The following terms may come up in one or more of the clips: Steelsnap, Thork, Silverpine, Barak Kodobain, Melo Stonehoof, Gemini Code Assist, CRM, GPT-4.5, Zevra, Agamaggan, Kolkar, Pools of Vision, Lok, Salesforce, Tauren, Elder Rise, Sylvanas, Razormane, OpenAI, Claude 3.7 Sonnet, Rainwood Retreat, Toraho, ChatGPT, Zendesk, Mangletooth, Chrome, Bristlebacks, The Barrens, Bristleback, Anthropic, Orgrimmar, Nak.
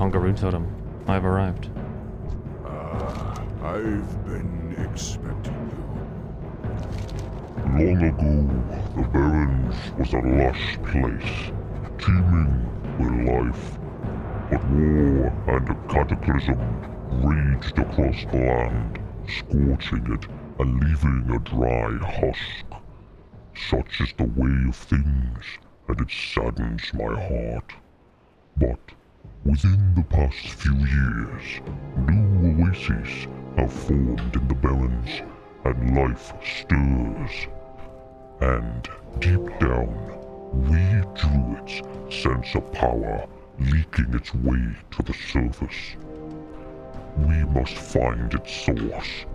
Hamul Rune Totem. I've arrived. Ah, I've been expecting you. Long ago, the Barrens was a lush place, teeming with life. But war and a cataclysm raged across the land, scorching it and leaving a dry husk. Such is the way of things, and it saddens my heart. But within the past few years, new oases have formed in the Barrens, and life stirs. And deep down, we Druids sense a power leaking its way to the surface. We must find its source.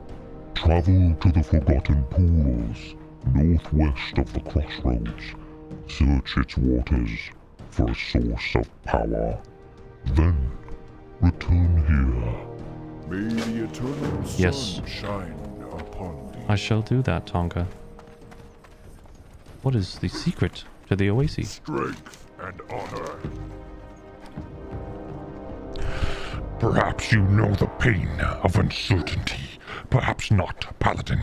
Travel to the Forgotten Pools, northwest of the crossroads. Search its waters for a source of power. Then, return here. May the eternal sun shine upon thee. I shall do that, Tonka. What is the secret to the oasis? Strength and honor. Perhaps you know the pain of uncertainty. Perhaps not, Paladin.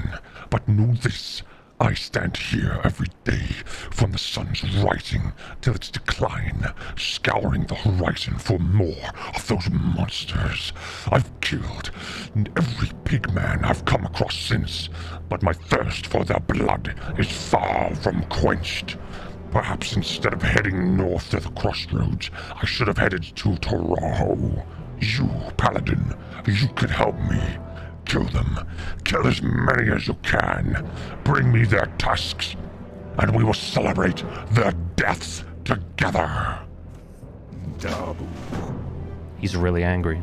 But know this. I stand here every day, from the sun's rising till its decline, scouring the horizon for more of those monsters. I've killed every pigman I've come across since, but my thirst for their blood is far from quenched. Perhaps instead of heading north to the crossroads, I should have headed to Toraho. You, Paladin, you could help me. Kill them. Kill as many as you can. Bring me their tusks, and we will celebrate their deaths together. He's really angry.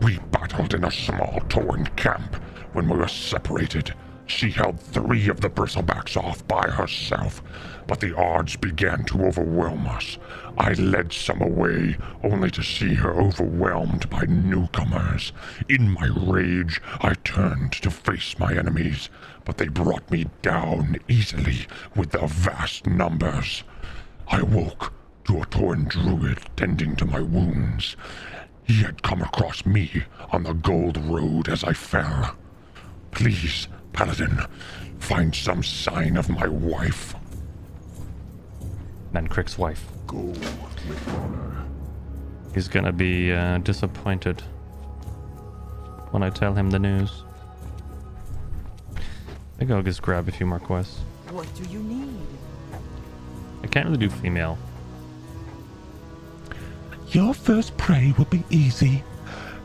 We battled in a small Tauren camp when we were separated. She held 3 of the Bristlebacks off by herself, but the odds began to overwhelm us. I led some away, only to see her overwhelmed by newcomers. In my rage, I turned to face my enemies, but they brought me down easily with their vast numbers. I woke to a Tauren druid tending to my wounds. He had come across me on the Gold Road as I fell. Please, Paladin, find some sign of my wife. Mancrick's wife. Go with honor. He's gonna be disappointed when I tell him the news. I think I'll just grab a few more quests. What do you need? I can't really do female. Your first prey will be easy.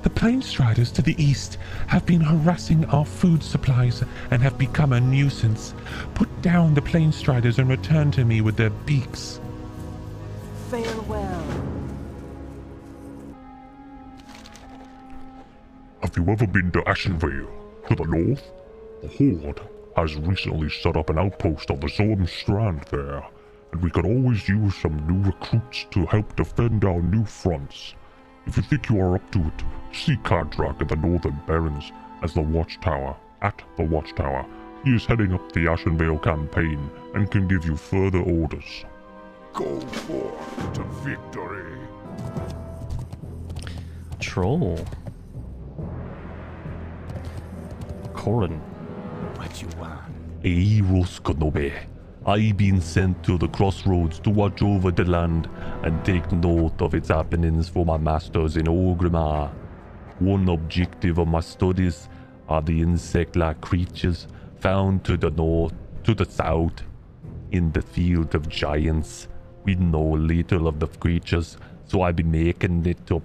The Plainstriders to the east have been harassing our food supplies and have become a nuisance. Put down the Plainstriders and return to me with their beaks. Farewell. Have you ever been to Ashenvale? To the north? The Horde has recently set up an outpost on the Zoram Strand there, and we could always use some new recruits to help defend our new fronts. If you think you are up to it, see Kadrak at the Northern Barrens as the Watchtower. He is heading up the Ashenvale campaign and can give you further orders. Go forth to victory. Troll. Corin. What you want? Hey, Rhoskanobi. I've been sent to the crossroads to watch over the land and take note of its happenings for my masters in Orgrimmar. One objective of my studies are the insect-like creatures found to the north, to the south, in the field of giants. We know little of the creatures, so I'll be making it to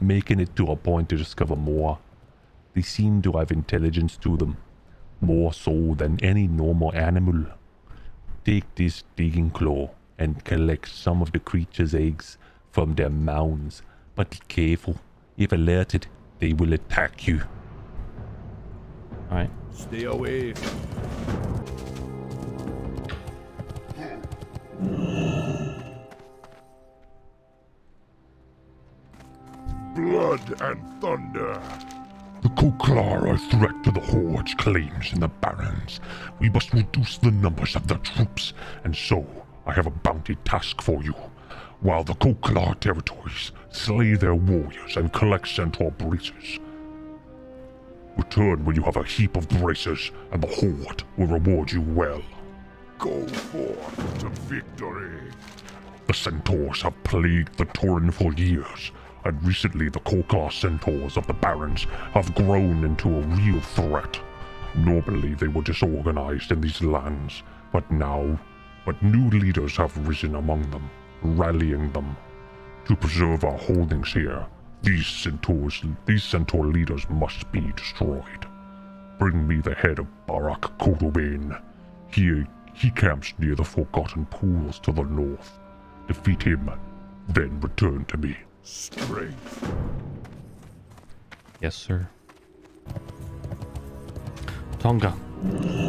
a point to discover more. They seem to have intelligence to them, more so than any normal animal. Take this digging claw and collect some of the creatures' eggs from their mounds, but be careful. If alerted, they will attack you. Alright. Stay away. Blood and thunder. The Kolkar are a threat to the Horde's claims in the Barrens. We must reduce the numbers of their troops, and so I have a bounty task for you. while the Kolkar territories slay their warriors and collect centaur braces. Return when you have a heap of braces, and the Horde will reward you well. Go forth to victory! The centaurs have plagued the Torren for years, and recently the Kolkar centaurs of the Barrens have grown into a real threat. Normally they were disorganized in these lands, but new leaders have risen among them, rallying them. To preserve our holdings here, these centaur leaders must be destroyed. Bring me the head of Barak Kodobain. He camps near the Forgotten Pools to the north. Defeat him, then return to me. Strength. Yes, sir. Tonga,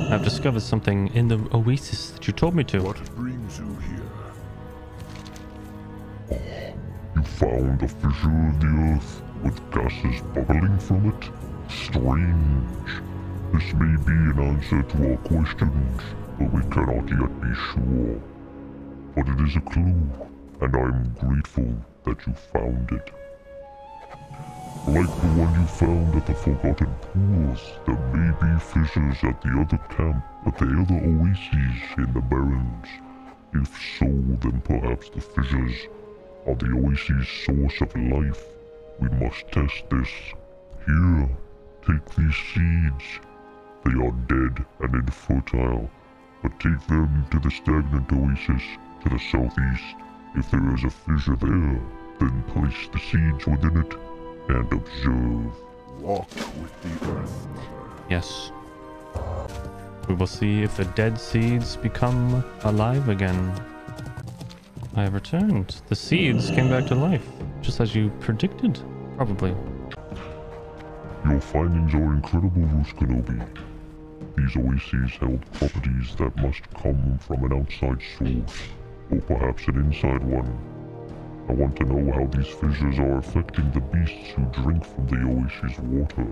I've discovered something in the oasis that you told me to. What brings you here? Oh, you found a fissure in the earth with gases bubbling from it? Strange. This may be an answer to our questions, but we cannot yet be sure. But it is a clue, and I am grateful that you found it. Like the one you found at the Forgotten Pools, there may be fissures at the other camp, at the other oases in the Barrens. If so, then perhaps the fissures are the oasis source of life. We must test this. Here, take these seeds. They are dead and infertile, but take them to the stagnant oasis to the southeast. If there is a fissure there, then place the seeds within it and observe. Walk with the earth. Yes. We will see if the dead seeds become alive again. I have returned. The seeds came back to life, just as you predicted, probably. Your findings are incredible, Rhoskanobi. These oases held properties that must come from an outside source, or perhaps an inside one. I want to know how these fissures are affecting the beasts who drink from the oasis water.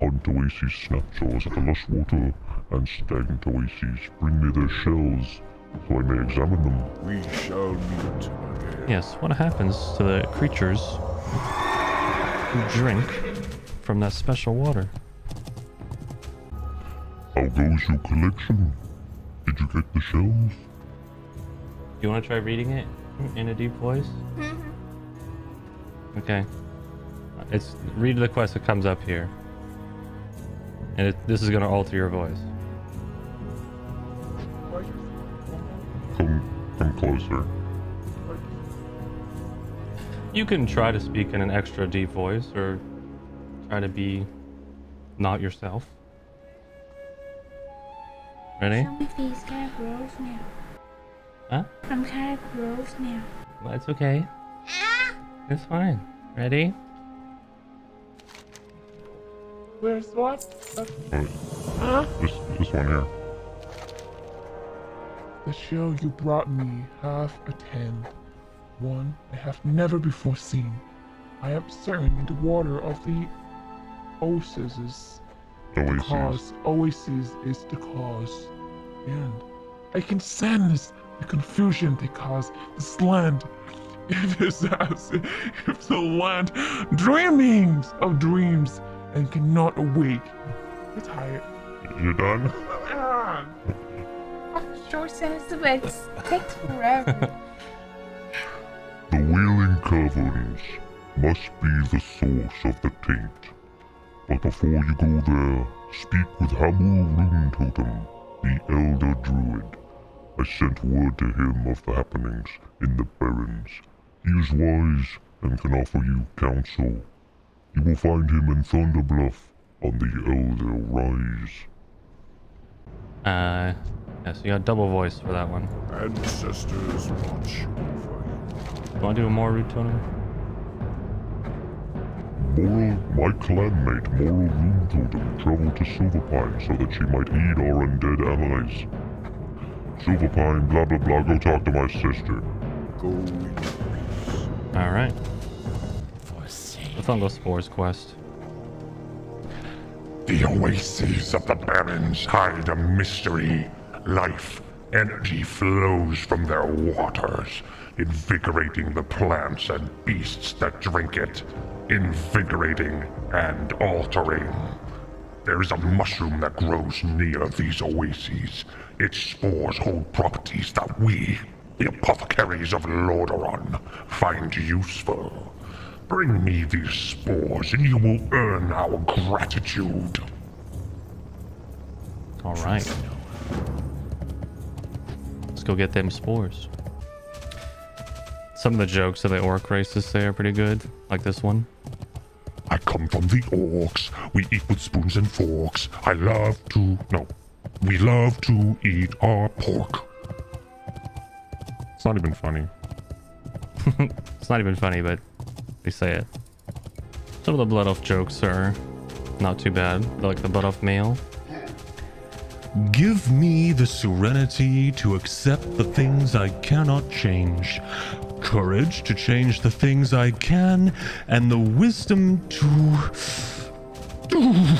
Hunt oasis snapjaws at the lush water, and stagnant oases bring me their shells, so I may examine them. We shall meet again. Yes, what happens to the creatures who drink from that special water? How goes your collection? Did you get the shells? You want to try reading it in a deep voice? Mm-hmm. Okay. It's read the quest that comes up here. And this is going to alter your voice. Come closer. You can try to speak in an extra deep voice, or try to be not yourself. Ready? Huh? I'm kind of gross now. Well, it's okay. It's fine. Ready? Where's what? Huh? This one here. The show you brought me half attend. One I have never before seen. I am certain the water of the oases. Oasis is the cause. And I can send this. The confusion they cause this land, if the land dreamings of dreams and cannot awake. I'm tired. You're done? Sure says it takes forever. The Wailing Caverns must be the source of the taint. But before you go there, speak with Hamul Ruben Totem, the Elder Druid. I sent word to him of the happenings in the Barrens. He is wise and can offer you counsel. You will find him in Thunder Bluff on the Elder Rise. Yeah, so you got double voice for that one. Ancestors watch over you. Do you want to do a Moral Rune Totem? My clanmate Moral Rune Totem traveled to Silverpine so that she might aid our undead allies. Silverpine, blah blah blah, go talk to my sister. Go in peace. Alright. The Fungal Spores quest. The oases of the Barrens hide a mystery. Life Energy flows from their waters, invigorating the plants and beasts that drink it, invigorating and altering. There is a mushroom that grows near these oases. Its spores hold properties that we, the apothecaries of Lordaeron, find useful. Bring me these spores and you will earn our gratitude. All right. Let's go get them spores. Some of the jokes of the orc races say are pretty good, like this one. I come from the orcs. We eat with spoons and forks. We love to eat our pork. It's not even funny. It's not even funny, but they say it. Some of the blood off jokes are not too bad. They're like the butt off male. Give me the serenity to accept the things I cannot change, courage to change the things I can, and the wisdom to... Ooh,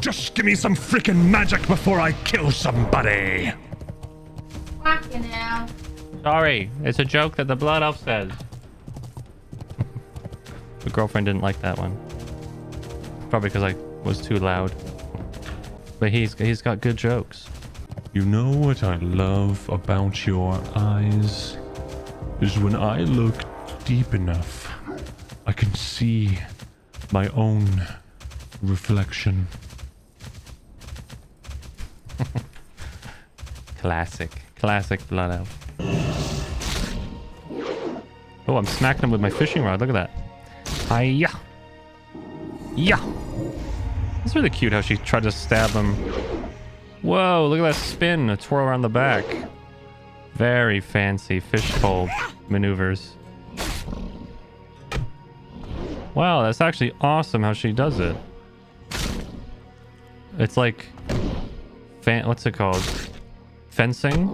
just give me some freaking magic before I kill somebody! Fuck you now. Sorry, it's a joke that the blood elf says. The girlfriend didn't like that one. Probably because I was too loud. But he's got good jokes. You know what I love about your eyes is when I look deep enough, I can see my own reflection. Classic blood elf. Oh, I'm smacking him with my fishing rod. Look at that. Hi-ya. Yeah. It's really cute how she tried to stab him. Whoa, look at that spin, a twirl around the back. Very fancy fishbowl maneuvers. Wow, that's actually awesome how she does it. It's like... what's it called? Fencing?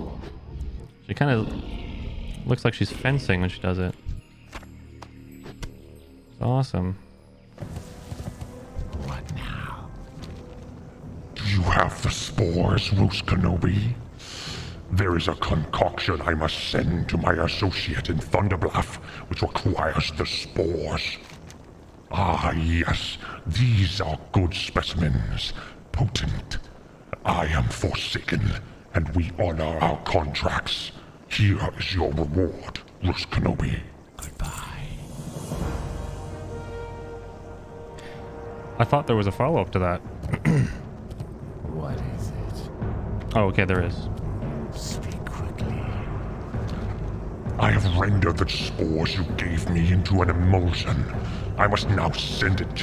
She kind of looks like she's fencing when she does it. It's awesome. You have the spores, Rhoskanobi. There is a concoction I must send to my associate in Thunderbluff, which requires the spores. Ah, yes, these are good specimens, potent. I am Forsaken, and we honor our contracts. Here is your reward, Rhoskanobi. Goodbye. I thought there was a follow-up to that. What is it? Oh, okay, there is. Speak quickly. I have rendered the spores you gave me into an emulsion. I must now send it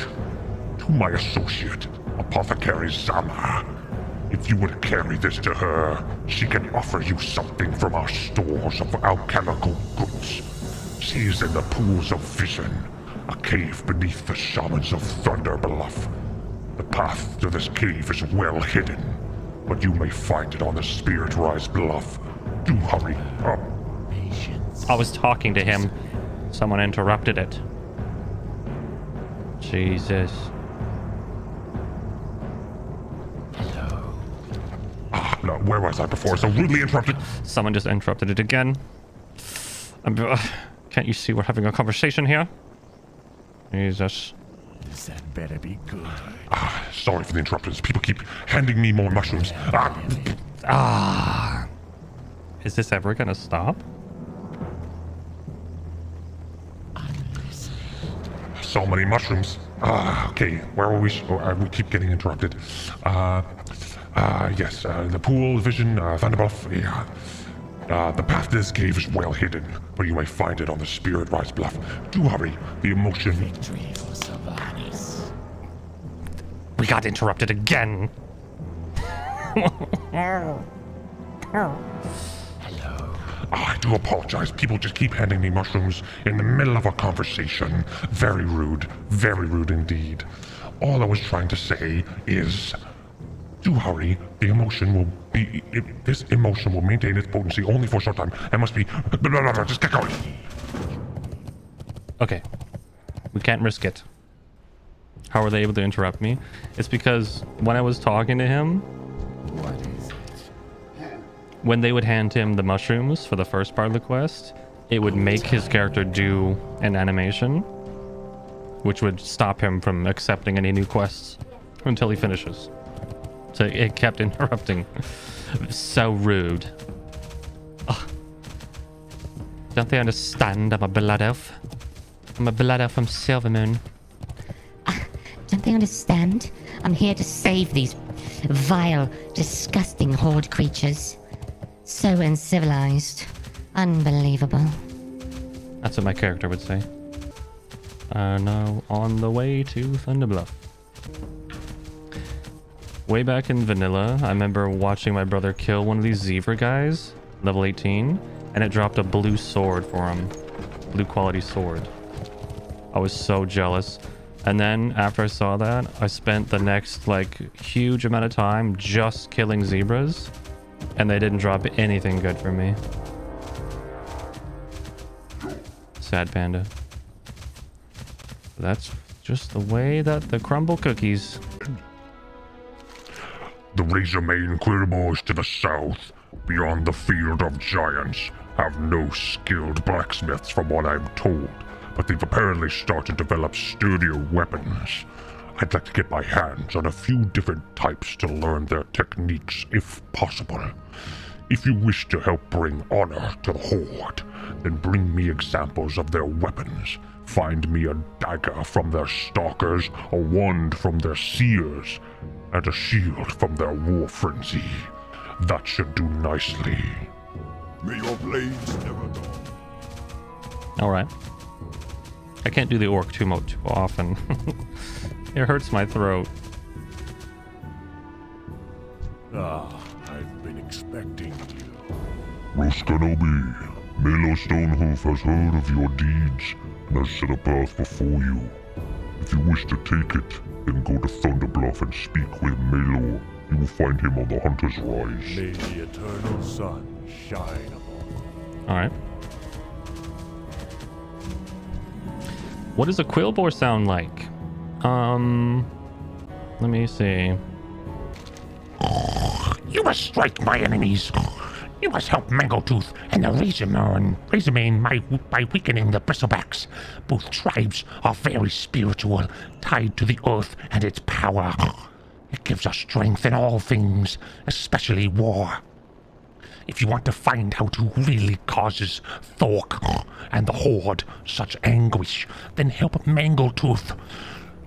to my associate, Apothecary Zamah. If you would carry this to her, she can offer you something from our stores of alchemical goods. She is in the Pools of Vision, a cave beneath the Shamans of Thunder Bluff. The path to this cave is well hidden, but you may find it on the Spiritrise Bluff. Do hurry up. I was talking to him. Someone interrupted it. Jesus. Hello. Ah, no, where was I before? So rudely interrupted. Someone just interrupted it again. Can't you see we're having a conversation here? Jesus. That better be good. Ah, sorry for the interruptions. People keep handing me more mushrooms. Is this ever gonna stop? So many mushrooms. Okay, where were we? We keep getting interrupted. Yes, the Pool Vision, Thunderbluff. Yeah. The path to this cave is well hidden, but you may find it on the Spiritrise Bluff. Do hurry. The emotion. Victory for Sylvanas. We got interrupted again. Hello. I do apologize. People just keep handing me mushrooms in the middle of a conversation. Very rude indeed. All I was trying to say is. Do hurry. The emotion will be... This emotion will maintain its potency only for a short time. It must be... Just get going. Okay. We can't risk it. How were they able to interrupt me? It's because when I was talking to him... What is it? when they would hand him the mushrooms for the first part of the quest, it would make his character do an animation, which would stop him from accepting any new quests until he finishes. So it kept interrupting. So rude. Oh. Don't they understand? I'm a blood elf. I'm a blood elf from Silvermoon. Don't they understand? I'm here to save these vile, disgusting horde creatures. So uncivilized. Unbelievable. That's what my character would say. Now on the way to Thunderbluff. Way back in vanilla, I remember watching my brother kill one of these Zevra guys, level 18, and it dropped a blue sword for him. Blue quality sword. I was so jealous. And then after I saw that, I spent the next like huge amount of time just killing zebras, and they didn't drop anything good for me. Sad panda. That's just the way that the crumble cookies. The Razormane clearbores to the south, beyond the field of giants, have no skilled blacksmiths from what I'm told, but they've apparently started to develop sturdier weapons. I'd like to get my hands on a few different types to learn their techniques, if possible. If you wish to help bring honor to the Horde, then bring me examples of their weapons. Find me a dagger from their stalkers, a wand from their seers, and a shield from their war frenzy. That should do nicely. May your blades never dawn. Alright. I can't do the orc too much too often. It hurts my throat. Ah, I've been expecting you. Rhoskanobi, Melo Stonehoof has heard of your deeds and has set a path before you. If you wish to take it, then go to Thunderbluff and speak with Melo. You will find him on the Hunter's Rise. May the eternal sun shine upon. Alright. What does a quillbore sound like? Let me see. You must strike my enemies. You must help Mangletooth and the Razormane by weakening the Bristlebacks. Both tribes are very spiritual, tied to the earth and its power. It gives us strength in all things, especially war. If you want to find out who really causes Thork and the Horde such anguish, then help Mangletooth.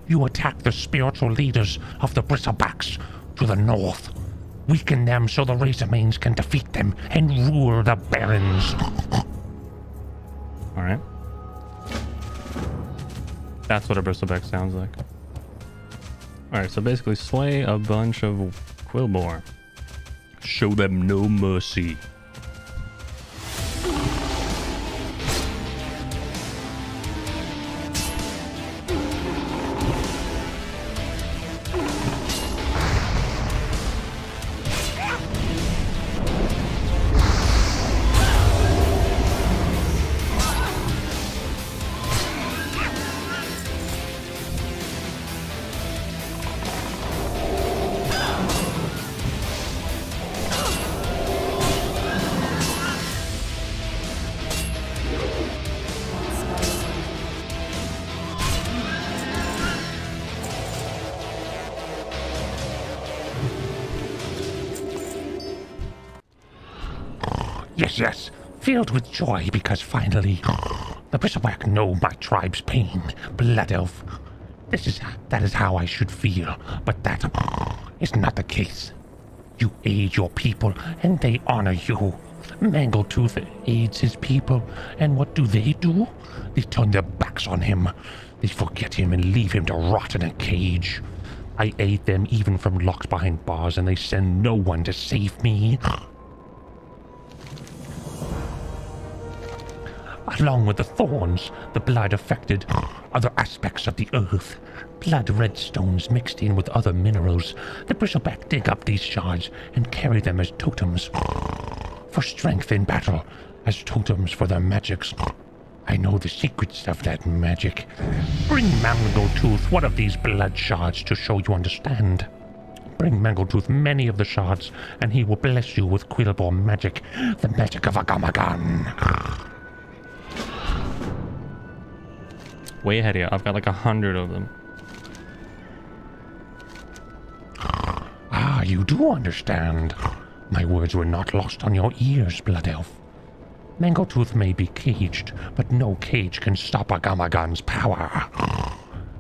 You attack the spiritual leaders of the Bristlebacks to the north. Weaken them so the Razormanes can defeat them and rule the Barrens. Alright. That's what a Bristleback sounds like. Alright, so basically slay a bunch of Quillbore. Show them no mercy. Yes, filled with joy because finally the Bristleback know my tribe's pain, blood elf. That is how I should feel, but that is not the case. You aid your people and they honor you. Mangletooth aids his people, and what do? They turn their backs on him. They forget him and leave him to rot in a cage. I aid them even from locks behind bars, and they send no one to save me. Along with the thorns, the blood affected other aspects of the earth. Blood redstones mixed in with other minerals. The Bristleback dig up these shards and carry them as totems for strength in battle, as totems for their magics. I know the secrets of that magic. Bring Mangletooth one of these blood shards to show you understand. Bring Mangletooth many of the shards, and he will bless you with Quillbore magic, the magic of Agamaggan. Way ahead here. I've got like 100 of them. Ah, you do understand. My words were not lost on your ears, Blood Elf. Mangletooth may be caged, but no cage can stop Agamaggan's power.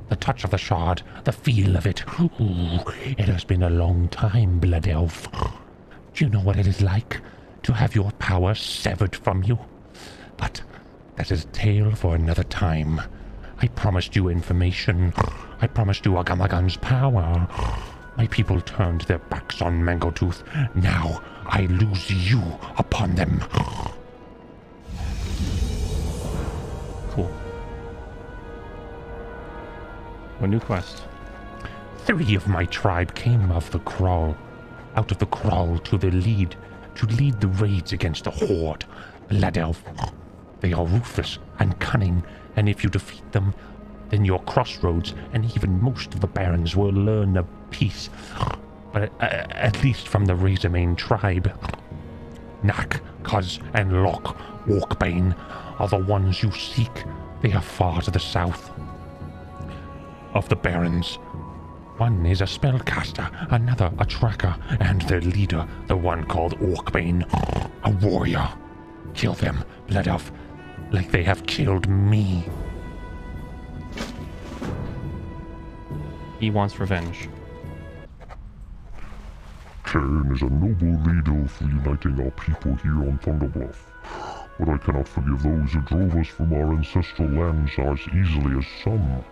The touch of the shard, the feel of it. Ooh, it has been a long time, Blood Elf. Do you know what it is like to have your power severed from you? But that is a tale for another time. I promised you information. I promised you Agamaggan's power. My people turned their backs on Mangletooth. Now I lose you upon them. Cool. A new quest. 3 of my tribe came of the Crawl. Out of the Crawl to the lead. To lead the raids against the Horde. Blood Elf. They are ruthless and cunning. And if you defeat them, then your crossroads and even most of the barons will learn of peace. But at least from the Razormane tribe. Nak, Kuz, and Lok, Orkbane are the ones you seek. They are far to the south of the barons. One is a spellcaster, another a tracker, and their leader, the one called Orkbane, a warrior. Kill them, Blood Elf. Like they have killed me. He wants revenge. Cain is a noble leader for uniting our people here on Thunderbluff. But I cannot forgive those who drove us from our ancestral lands as easily as some.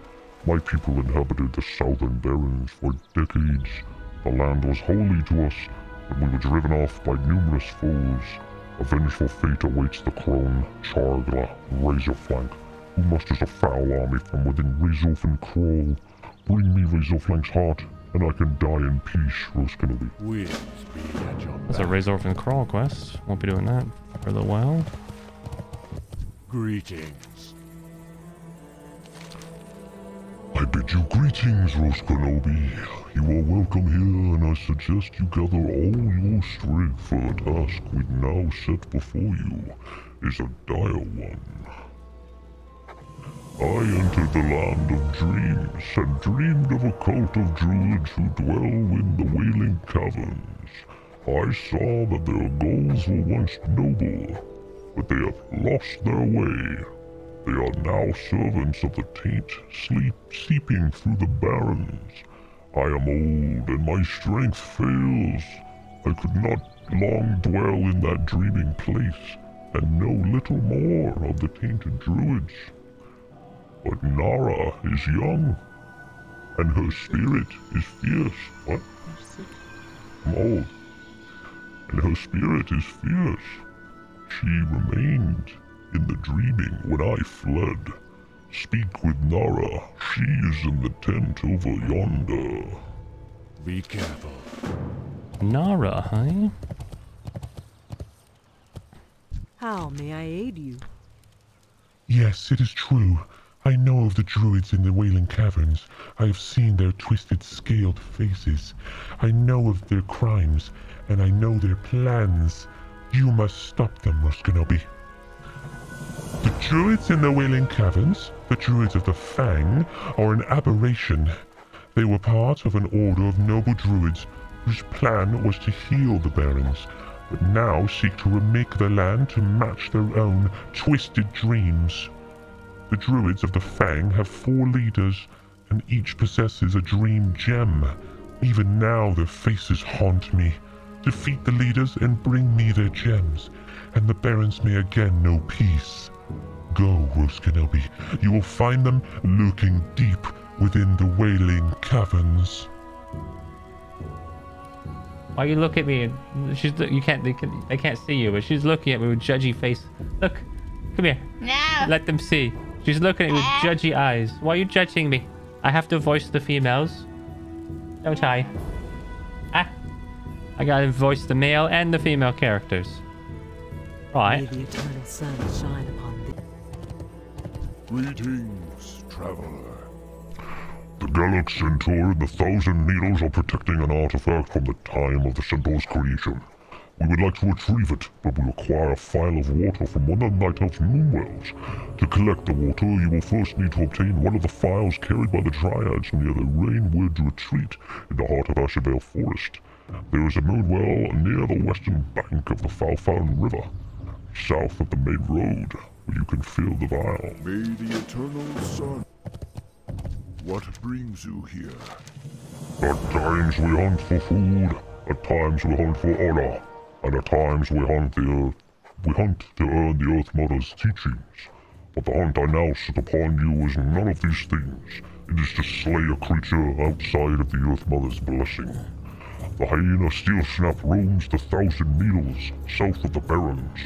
My people inhabited the Southern Barrens for decades. The land was holy to us, and we were driven off by numerous foes. A vengeful fate awaits the crone, Chargla, Razorflank, who musters a foul army from within Razorfen Crawl. Bring me Razorflank's heart, and I can die in peace, Rhoskanobi. That's a Razorfen Crawl quest. Won't be doing that for a little while. Greetings. I bid you greetings, Rhoskanobi. You are welcome here, and I suggest you gather all your strength for the task we now set before you is a dire one. I entered the land of dreams, and dreamed of a cult of druids who dwell in the Wailing Caverns. I saw that their goals were once noble, but they have lost their way. They are now servants of the taint, seeping through the barrens. I am old, and my strength fails. I could not long dwell in that dreaming place, and know little more of the tainted druids. But Nara is young, and her spirit is fierce. What? I'm old. And her spirit is fierce. She remained in the dreaming when I fled. Speak with Nara. She is in the tent over yonder. Be careful. Nara, huh? How may I aid you? Yes, it is true. I know of the druids in the Wailing Caverns. I have seen their twisted, scaled faces. I know of their crimes, and I know their plans. You must stop them, Rhoskanobi. The druids in the Wailing Caverns, the Druids of the Fang, are an aberration. They were part of an order of noble druids whose plan was to heal the barons, but now seek to remake the land to match their own twisted dreams. The Druids of the Fang have 4 leaders, and each possesses a dream gem. Even now their faces haunt me. Defeat the leaders and bring me their gems, and the barons may again know peace. Go, Rhoskanobi. You will find them lurking deep within the Wailing Caverns. Why you look at me? They can't see you, but she's looking at me with judgy face. Look, come here. No. Let them see. She's looking at me with judgy eyes. Why are you judging me? I have to voice the females, don't I? Ah, I gotta voice the male and the female characters. All right. May the eternal sun shine upon thee. Greetings, traveler. The Gallic Centaur and the Thousand Needles are protecting an artifact from the time of the Centaur's creation. We would like to retrieve it, but we require a phial of water from one of the Lighthouse Moonwells. To collect the water, you will first need to obtain one of the phials carried by the Dryads near the Rainwood Retreat in the heart of Ashervale Forest. There is a moonwell near the western bank of the Falfound River, south of the main road, where you can fill the vial. May the eternal sun... What brings you here? At times we hunt for food, at times we hunt for honor, and at times we hunt to earn the Earth Mother's teachings. But the hunt I now set upon you is none of these things. It is to slay a creature outside of the Earth Mother's blessing. The hyena Steelsnap roams the Thousand Needles, south of the Barrens.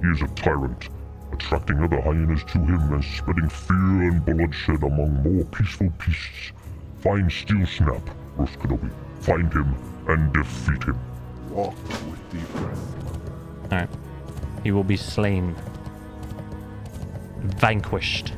He is a tyrant, attracting other hyenas to him and spreading fear and bloodshed among more peaceful beasts. Find Steelsnap, Rhoskanobi. Find him and defeat him. Walk with the earth. Alright. He will be slain. Vanquished.